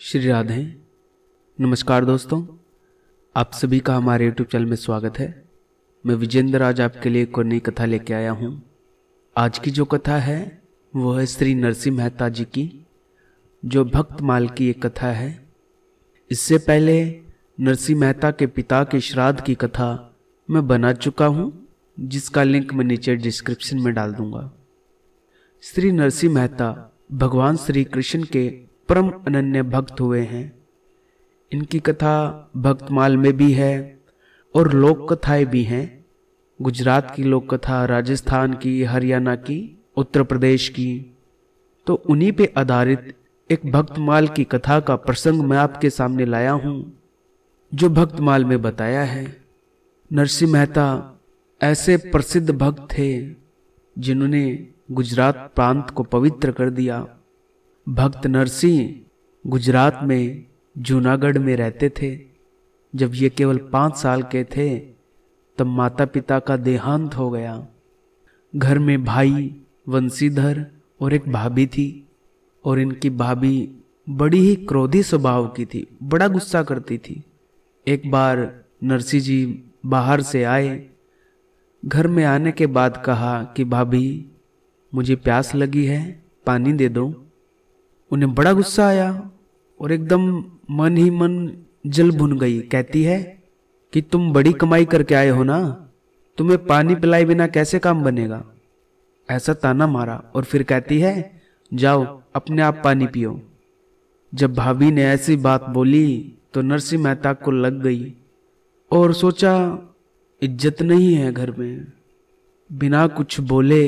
श्री राधे। नमस्कार दोस्तों, आप सभी का हमारे YouTube चैनल में स्वागत है। मैं विजेंद्र आज आपके लिए एक और नई कथा लेके आया हूँ। आज की जो कथा है वो है श्री नरसी मेहता जी की, जो भक्तमाल की एक कथा है। इससे पहले नरसी मेहता के पिता के श्राद्ध की कथा मैं बना चुका हूँ, जिसका लिंक मैं नीचे डिस्क्रिप्शन में डाल दूँगा। श्री नरसी मेहता भगवान श्री कृष्ण के परम अनन्य भक्त हुए हैं। इनकी कथा भक्तमाल में भी है और लोक कथाएं भी हैं। गुजरात की लोक कथा, राजस्थान की, हरियाणा की, उत्तर प्रदेश की, तो उन्हीं पे आधारित एक भक्तमाल की कथा का प्रसंग मैं आपके सामने लाया हूँ, जो भक्तमाल में बताया है। नरसी मेहता ऐसे प्रसिद्ध भक्त थे जिन्होंने गुजरात प्रांत को पवित्र कर दिया। भक्त नरसी गुजरात में जूनागढ़ में रहते थे। जब ये केवल 5 साल के थे तब माता पिता का देहांत हो गया। घर में भाई वंशीधर और एक भाभी थी, और इनकी भाभी बड़ी ही क्रोधी स्वभाव की थी, बड़ा गुस्सा करती थी। एक बार नरसी जी बाहर से आए, घर में आने के बाद कहा कि भाभी मुझे प्यास लगी है, पानी दे दो। उन्हें बड़ा गुस्सा आया और एकदम मन ही मन जल भुन गई। कहती है कि तुम बड़ी कमाई करके आए हो ना, तुम्हें पानी पिलाए बिना कैसे काम बनेगा। ऐसा ताना मारा और फिर कहती है जाओ अपने आप पानी पियो। जब भाभी ने ऐसी बात बोली तो नरसी मेहता को लग गई और सोचा इज्जत नहीं है घर में। बिना कुछ बोले,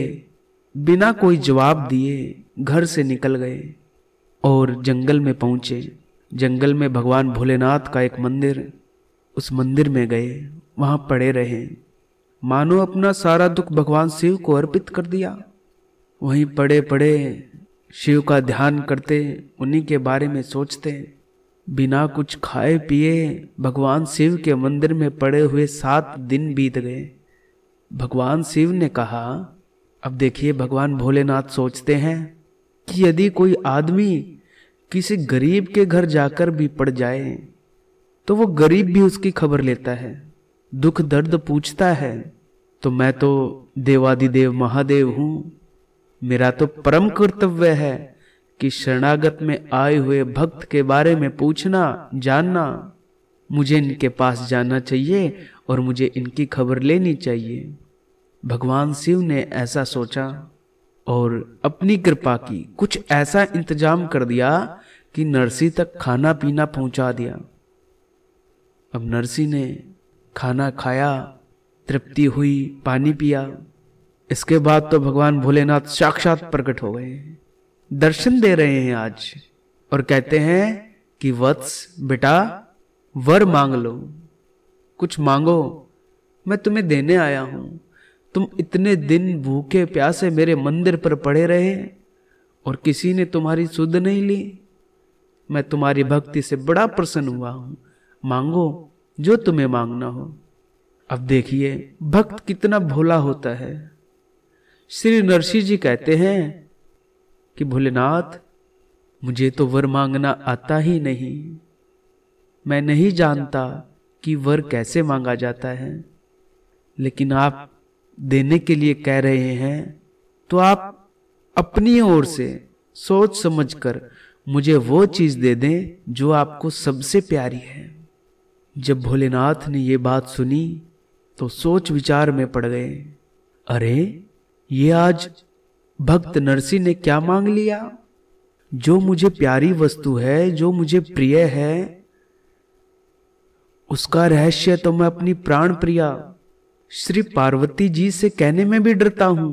बिना कोई जवाब दिए घर से निकल गए और जंगल में पहुंचे। जंगल में भगवान भोलेनाथ का एक मंदिर, उस मंदिर में गए, वहां पड़े रहे, मानो अपना सारा दुख भगवान शिव को अर्पित कर दिया। वहीं पड़े पड़े शिव का ध्यान करते, उन्हीं के बारे में सोचते। बिना कुछ खाए पिए भगवान शिव के मंदिर में पड़े हुए 7 दिन बीत गए। भगवान शिव ने कहा, अब देखिए भगवान भोलेनाथ सोचते हैं कि यदि कोई आदमी किसी गरीब के घर जाकर भी पड़ जाए तो वो गरीब भी उसकी खबर लेता है, दुख दर्द पूछता है। तो मैं तो देवादिदेव महादेव हूँ, मेरा तो परम कर्तव्य है कि शरणागत में आए हुए भक्त के बारे में पूछना, जानना। मुझे इनके पास जाना चाहिए और मुझे इनकी खबर लेनी चाहिए। भगवान शिव ने ऐसा सोचा और अपनी कृपा की कुछ ऐसा इंतजाम कर दिया कि नरसी तक खाना पीना पहुंचा दिया। अब नरसी ने खाना खाया, तृप्ति हुई, पानी पिया। इसके बाद तो भगवान भोलेनाथ साक्षात प्रकट हो गए, दर्शन दे रहे हैं आज, और कहते हैं कि वत्स बेटा वर मांग लो, कुछ मांगो, मैं तुम्हें देने आया हूं। तुम इतने दिन भूखे प्यासे मेरे मंदिर पर पड़े रहे और किसी ने तुम्हारी सुध नहीं ली। मैं तुम्हारी भक्ति से बड़ा प्रसन्न हुआ हूँ, मांगो जो तुम्हें मांगना हो। अब देखिए भक्त कितना भोला होता है। श्री नरसी जी कहते हैं कि भोलेनाथ मुझे तो वर मांगना आता ही नहीं, मैं नहीं जानता कि वर कैसे मांगा जाता है, लेकिन आप देने के लिए कह रहे हैं तो आप अपनी ओर से सोच समझकर मुझे वो चीज़ दे दें जो आपको सबसे प्यारी है। जब भोलेनाथ ने ये बात सुनी तो सोच विचार में पड़ गए, अरे ये आज भक्त नरसी ने क्या मांग लिया। जो मुझे प्यारी वस्तु है, जो मुझे प्रिय है, उसका रहस्य तो मैं अपनी प्राण प्रिया श्री पार्वती जी से कहने में भी डरता हूं,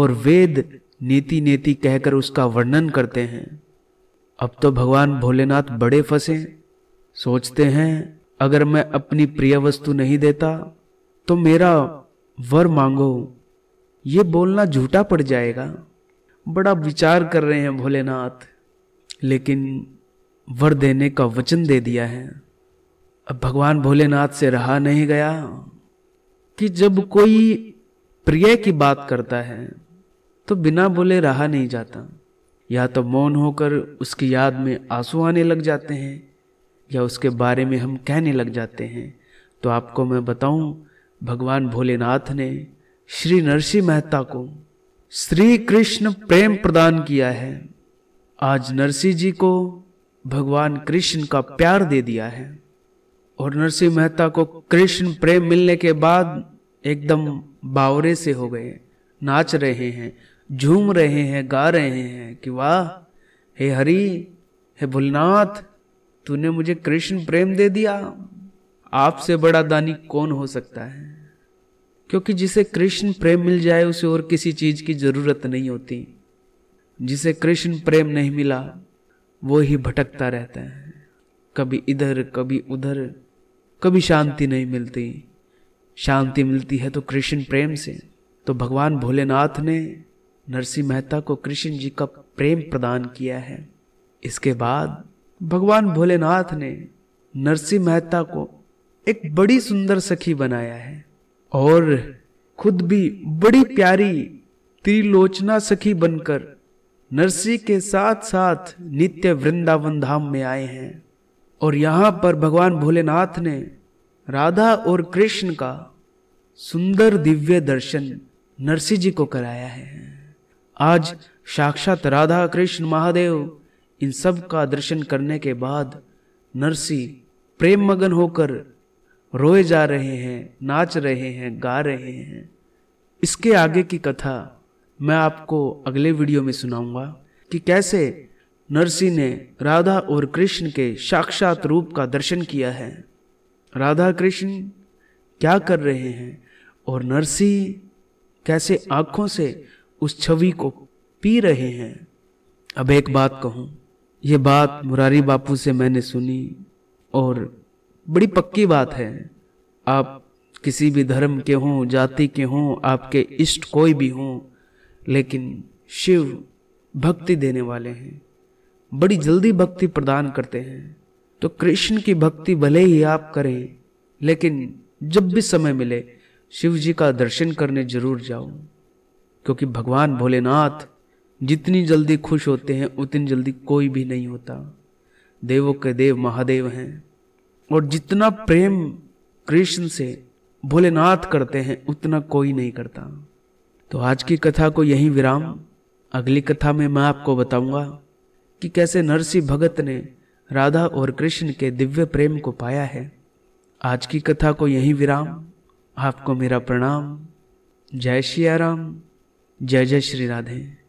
और वेद नेति नेति कहकर उसका वर्णन करते हैं। अब तो भगवान भोलेनाथ बड़े फंसे। सोचते हैं अगर मैं अपनी प्रिय वस्तु नहीं देता तो मेरा वर मांगो ये बोलना झूठा पड़ जाएगा। बड़ा विचार कर रहे हैं भोलेनाथ, लेकिन वर देने का वचन दे दिया है। अब भगवान भोलेनाथ से रहा नहीं गया कि जब कोई प्रिय की बात करता है तो बिना बोले रहा नहीं जाता। या तो मौन होकर उसकी याद में आंसू आने लग जाते हैं या उसके बारे में हम कहने लग जाते हैं। तो आपको मैं बताऊं, भगवान भोलेनाथ ने श्री नरसी मेहता को श्री कृष्ण प्रेम प्रदान किया है। आज नरसी जी को भगवान कृष्ण का प्यार दे दिया है और नरसी मेहता को कृष्ण प्रेम मिलने के बाद एकदम बावरे से हो गए, नाच रहे हैं, झूम रहे हैं, गा रहे हैं कि वाह हे हरि, हे भोलेनाथ, तूने मुझे कृष्ण प्रेम दे दिया। आपसे बड़ा दानी कौन हो सकता है, क्योंकि जिसे कृष्ण प्रेम मिल जाए उसे और किसी चीज की जरूरत नहीं होती। जिसे कृष्ण प्रेम नहीं मिला वो ही भटकता रहता है, कभी इधर कभी उधर, कभी शांति नहीं मिलती। शांति मिलती है तो कृष्ण प्रेम से। तो भगवान भोलेनाथ ने नरसी मेहता को कृष्ण जी का प्रेम प्रदान किया है। इसके बाद भगवान भोलेनाथ ने नरसी मेहता को एक बड़ी सुंदर सखी बनाया है और खुद भी बड़ी प्यारी त्रिलोचना सखी बनकर नरसी के साथ साथ नित्य वृंदावन धाम में आए हैं। और यहाँ पर भगवान भोलेनाथ ने राधा और कृष्ण का सुंदर दिव्य दर्शन नरसी जी को कराया है। आज साक्षात राधा कृष्ण महादेव इन सब का दर्शन करने के बाद नरसी प्रेम मगन होकर रोए जा रहे हैं, नाच रहे हैं, गा रहे हैं। इसके आगे की कथा मैं आपको अगले वीडियो में सुनाऊंगा कि कैसे नरसी ने राधा और कृष्ण के साक्षात रूप का दर्शन किया है, राधा कृष्ण क्या कर रहे हैं और नरसी कैसे आंखों से उस छवि को पी रहे हैं। अब एक बात कहूँ, ये बात मुरारी बापू से मैंने सुनी और बड़ी पक्की बात है। आप किसी भी धर्म के हों, जाति के हों, आपके इष्ट कोई भी हों, लेकिन शिव भक्ति देने वाले हैं, बड़ी जल्दी भक्ति प्रदान करते हैं। तो कृष्ण की भक्ति भले ही आप करें, लेकिन जब भी समय मिले शिव जी का दर्शन करने जरूर जाओ, क्योंकि भगवान भोलेनाथ जितनी जल्दी खुश होते हैं उतनी जल्दी कोई भी नहीं होता। देवों के देव महादेव हैं और जितना प्रेम कृष्ण से भोलेनाथ करते हैं उतना कोई नहीं करता। तो आज की कथा को यहीं विराम। अगली कथा में मैं आपको बताऊंगा कि कैसे नरसी भगत ने राधा और कृष्ण के दिव्य प्रेम को पाया है। आज की कथा को यहीं विराम। आपको मेरा प्रणाम। जय सिया राम। जय जय श्री राधे।